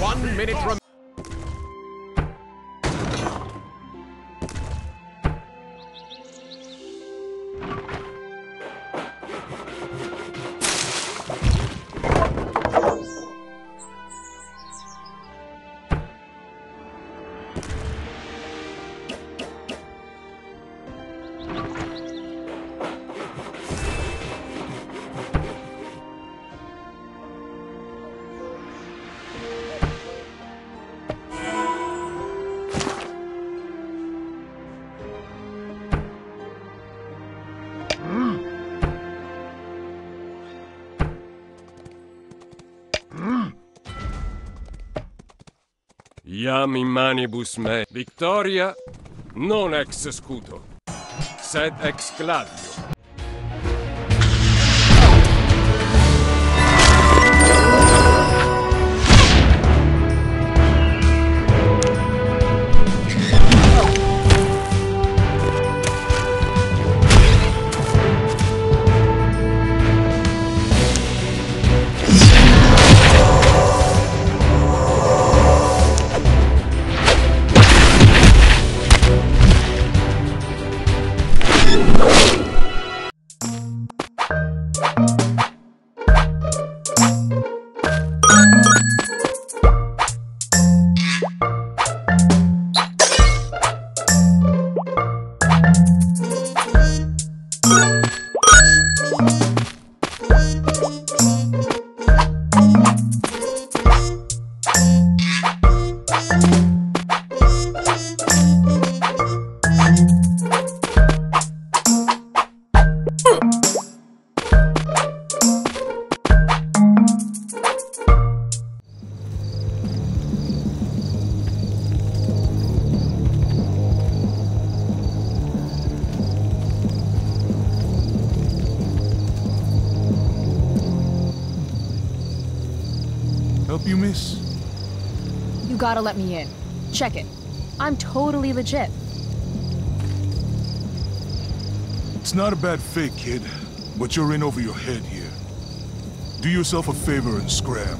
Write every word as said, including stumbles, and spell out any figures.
One minute remaining. Iam in manibus me. Victoria non ex scudo, sed ex clavio. You miss? You gotta let me in. Check it. I'm totally legit. It's not a bad fake, kid, but you're in over your head here. Do yourself a favor and scram.